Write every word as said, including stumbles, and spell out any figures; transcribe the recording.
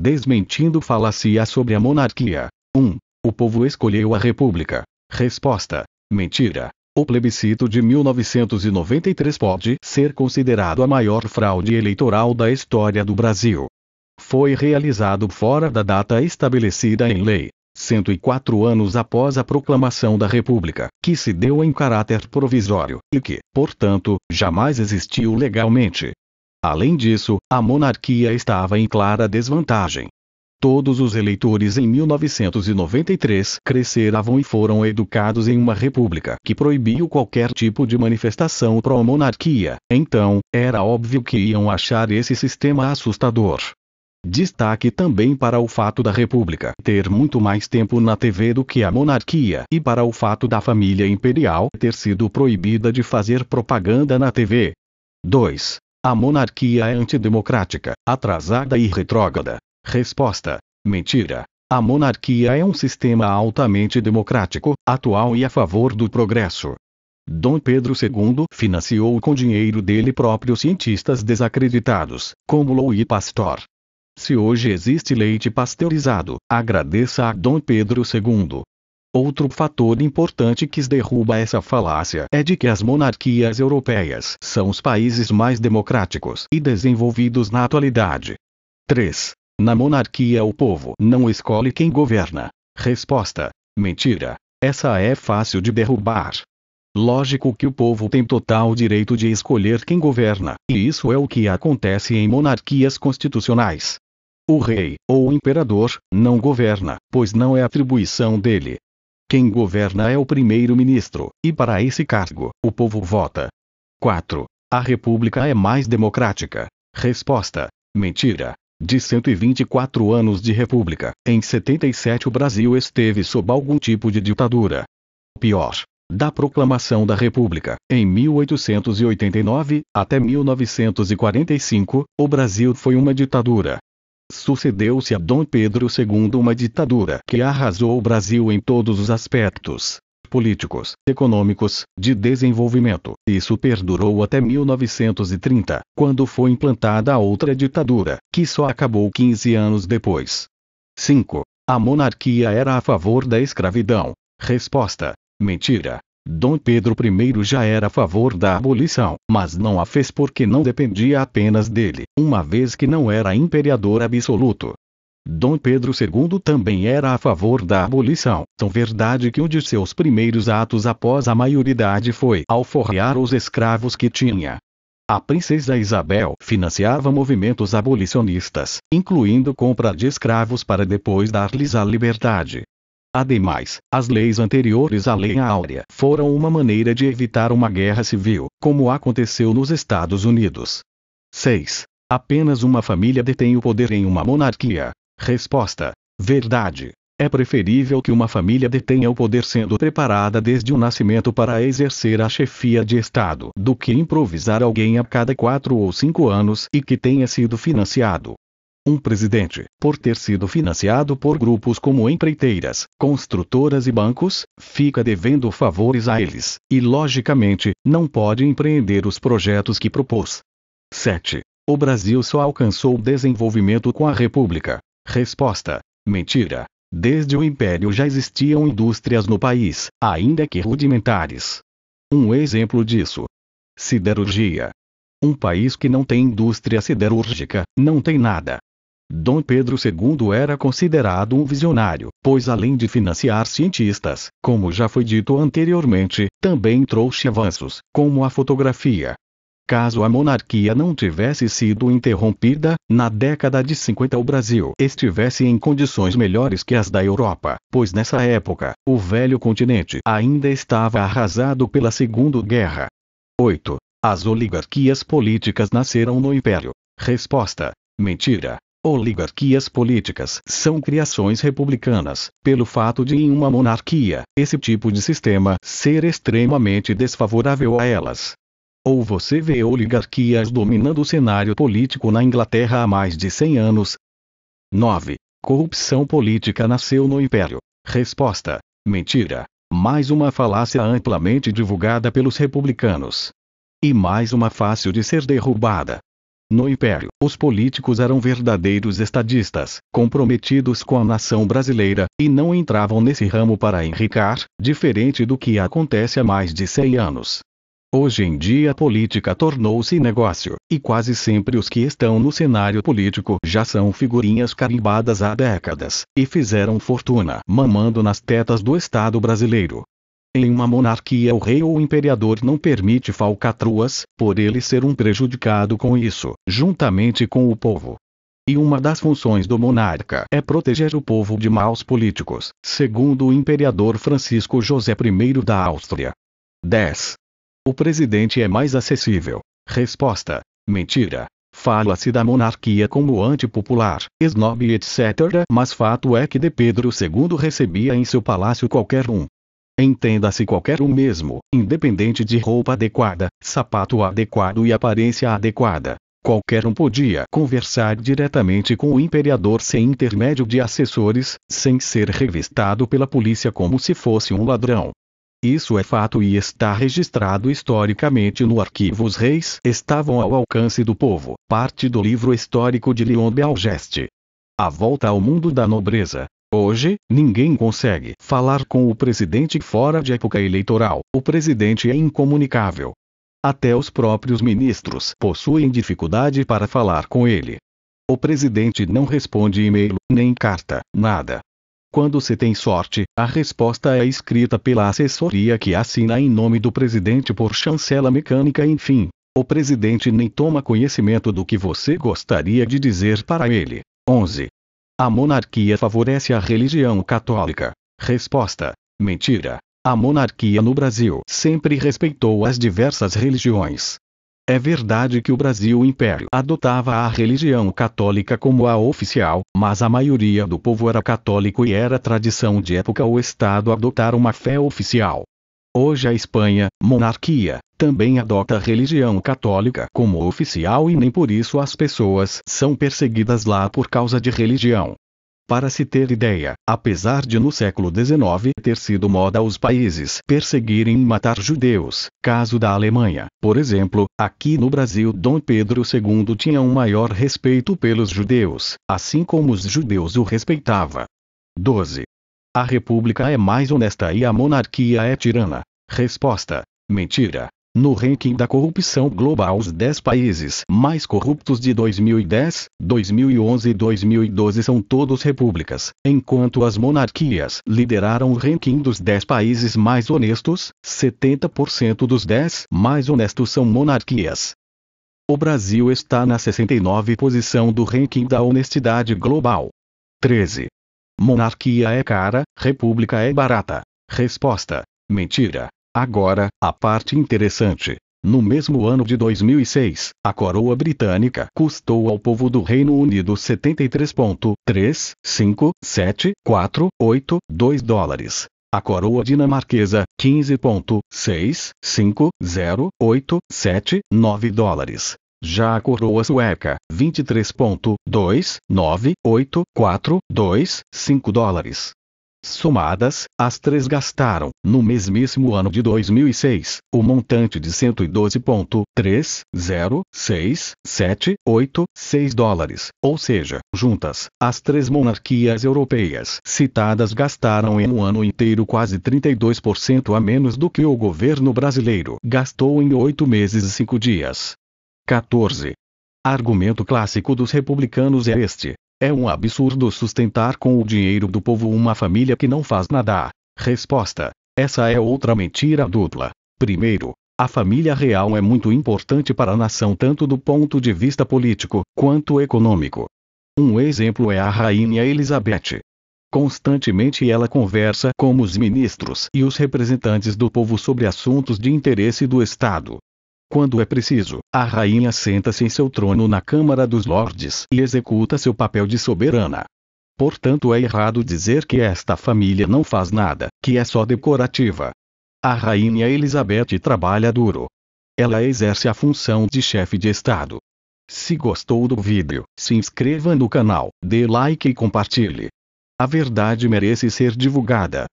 Desmentindo falácia sobre a monarquia. um. O povo escolheu a república. Resposta: mentira. O plebiscito de mil novecentos e noventa e três pode ser considerado a maior fraude eleitoral da história do Brasil. Foi realizado fora da data estabelecida em lei, cento e quatro anos após a proclamação da República, que se deu em caráter provisório, e que, portanto, jamais existiu legalmente. Além disso, a monarquia estava em clara desvantagem. Todos os eleitores em mil novecentos e noventa e três cresceram e foram educados em uma república que proibiu qualquer tipo de manifestação pró-monarquia, então, era óbvio que iam achar esse sistema assustador. Destaque também para o fato da república ter muito mais tempo na T V do que a monarquia e para o fato da família imperial ter sido proibida de fazer propaganda na T V. dois. A monarquia é antidemocrática, atrasada e retrógrada. Resposta: mentira. A monarquia é um sistema altamente democrático, atual e a favor do progresso. Dom Pedro segundo financiou com dinheiro dele próprio cientistas desacreditados, como Louis Pasteur. Se hoje existe leite pasteurizado, agradeça a Dom Pedro segundo. Outro fator importante que derruba essa falácia é de que as monarquias europeias são os países mais democráticos e desenvolvidos na atualidade. três. Na monarquia o povo não escolhe quem governa. Resposta: mentira. Essa é fácil de derrubar. Lógico que o povo tem total direito de escolher quem governa, e isso é o que acontece em monarquias constitucionais. O rei, ou imperador, não governa, pois não é atribuição dele. Quem governa é o primeiro-ministro, e para esse cargo, o povo vota. quatro. A república é mais democrática. Resposta: mentira. De cento e vinte e quatro anos de república, em setenta e sete o Brasil esteve sob algum tipo de ditadura. Pior, da proclamação da República, em mil oitocentos e oitenta e nove, até mil novecentos e quarenta e cinco, o Brasil foi uma ditadura. Sucedeu-se a Dom Pedro segundo uma ditadura que arrasou o Brasil em todos os aspectos, políticos, econômicos, de desenvolvimento. Isso perdurou até mil novecentos e trinta, quando foi implantada outra ditadura, que só acabou quinze anos depois. cinco. A monarquia era a favor da escravidão. Resposta: mentira. Dom Pedro primeiro já era a favor da abolição, mas não a fez porque não dependia apenas dele, uma vez que não era imperador absoluto. Dom Pedro segundo também era a favor da abolição, tão verdade que um de seus primeiros atos após a maioridade foi alforrear os escravos que tinha. A princesa Isabel financiava movimentos abolicionistas, incluindo compra de escravos para depois dar-lhes a liberdade. Ademais, as leis anteriores à Lei Áurea foram uma maneira de evitar uma guerra civil, como aconteceu nos Estados Unidos. seis. Apenas uma família detém o poder em uma monarquia. Resposta: verdade. É preferível que uma família detenha o poder sendo preparada desde o nascimento para exercer a chefia de Estado do que improvisar alguém a cada quatro ou cinco anos e que tenha sido financiado. Um presidente, por ter sido financiado por grupos como empreiteiras, construtoras e bancos, fica devendo favores a eles, e logicamente, não pode empreender os projetos que propôs. sete. O Brasil só alcançou desenvolvimento com a República. Resposta: mentira. Desde o Império já existiam indústrias no país, ainda que rudimentares. Um exemplo disso: siderurgia. Um país que não tem indústria siderúrgica, não tem nada. Dom Pedro segundo era considerado um visionário, pois além de financiar cientistas, como já foi dito anteriormente, também trouxe avanços, como a fotografia. Caso a monarquia não tivesse sido interrompida, na década de cinquenta o Brasil estivesse em condições melhores que as da Europa, pois nessa época, o velho continente ainda estava arrasado pela Segunda Guerra. oito. As oligarquias políticas nasceram no Império. Resposta: mentira. Oligarquias políticas são criações republicanas, pelo fato de em uma monarquia, esse tipo de sistema ser extremamente desfavorável a elas. Ou você vê oligarquias dominando o cenário político na Inglaterra há mais de cem anos. nove. Corrupção política nasceu no Império. Resposta: mentira. Mais uma falácia amplamente divulgada pelos republicanos. E mais uma fácil de ser derrubada. No Império, os políticos eram verdadeiros estadistas, comprometidos com a nação brasileira, e não entravam nesse ramo para enricar, diferente do que acontece há mais de cem anos. Hoje em dia a política tornou-se negócio, e quase sempre os que estão no cenário político já são figurinhas carimbadas há décadas, e fizeram fortuna mamando nas tetas do Estado brasileiro. Em uma monarquia o rei ou imperador não permite falcatruas, por ele ser um prejudicado com isso, juntamente com o povo. E uma das funções do monarca é proteger o povo de maus políticos, segundo o imperador Francisco José I da Áustria. dez. O presidente é mais acessível. Resposta: mentira. Fala-se da monarquia como antipopular, esnobe e etcétera. Mas fato é que D. Pedro segundo recebia em seu palácio qualquer um. Entenda-se qualquer um mesmo, independente de roupa adequada, sapato adequado e aparência adequada. Qualquer um podia conversar diretamente com o imperador sem intermédio de assessores, sem ser revistado pela polícia como se fosse um ladrão. Isso é fato e está registrado historicamente no arquivo Os Reis Estavam ao Alcance do Povo, parte do livro histórico de Lyon Beaugeste. A volta ao mundo da nobreza. Hoje, ninguém consegue falar com o presidente fora de época eleitoral, o presidente é incomunicável. Até os próprios ministros possuem dificuldade para falar com ele. O presidente não responde e-mail, nem carta, nada. Quando se tem sorte, a resposta é escrita pela assessoria que assina em nome do presidente por chancela mecânica. Enfim, o presidente nem toma conhecimento do que você gostaria de dizer para ele. onze. A monarquia favorece a religião católica. Resposta: mentira. A monarquia no Brasil sempre respeitou as diversas religiões. É verdade que o Brasil Império adotava a religião católica como a oficial, mas a maioria do povo era católico e era tradição de época o Estado adotar uma fé oficial. Hoje a Espanha, monarquia, também adota a religião católica como oficial e nem por isso as pessoas são perseguidas lá por causa de religião. Para se ter ideia, apesar de no século dezenove ter sido moda os países perseguirem e matar judeus, caso da Alemanha, por exemplo, aqui no Brasil Dom Pedro segundo tinha um maior respeito pelos judeus, assim como os judeus o respeitava. doze. A república é mais honesta e a monarquia é tirana. Resposta: mentira. No ranking da corrupção global os dez países mais corruptos de dois mil e dez, dois mil e onze e dois mil e doze são todos repúblicas, enquanto as monarquias lideraram o ranking dos dez países mais honestos, setenta por cento dos dez mais honestos são monarquias. O Brasil está na sessenta e nona posição do ranking da honestidade global. treze. Monarquia é cara, república é barata. Resposta: mentira. Agora, a parte interessante. No mesmo ano de dois mil e seis, a coroa britânica custou ao povo do Reino Unido setenta e três vírgula três cinco sete quatro oito dois dólares. A coroa dinamarquesa, quinze vírgula seis cinco zero oito sete nove dólares. Já a coroa sueca, vinte e três vírgula dois nove oito quatro dois cinco dólares. Somadas, as três gastaram, no mesmíssimo ano de dois mil e seis, o montante de cento e doze vírgula três zero seis sete oito seis dólares, ou seja, juntas, as três monarquias europeias citadas gastaram em um ano inteiro quase trinta e dois por cento a menos do que o governo brasileiro gastou em oito meses e cinco dias. quatorze. Argumento clássico dos republicanos é este. É um absurdo sustentar com o dinheiro do povo uma família que não faz nada. Resposta: essa é outra mentira dupla. Primeiro, a família real é muito importante para a nação tanto do ponto de vista político, quanto econômico. Um exemplo é a Rainha Elizabeth. Constantemente ela conversa com os ministros e os representantes do povo sobre assuntos de interesse do Estado. Quando é preciso, a rainha senta-se em seu trono na Câmara dos Lordes e executa seu papel de soberana. Portanto, é errado dizer que esta família não faz nada, que é só decorativa. A rainha Elizabeth trabalha duro. Ela exerce a função de chefe de Estado. Se gostou do vídeo, se inscreva no canal, dê like e compartilhe. A verdade merece ser divulgada.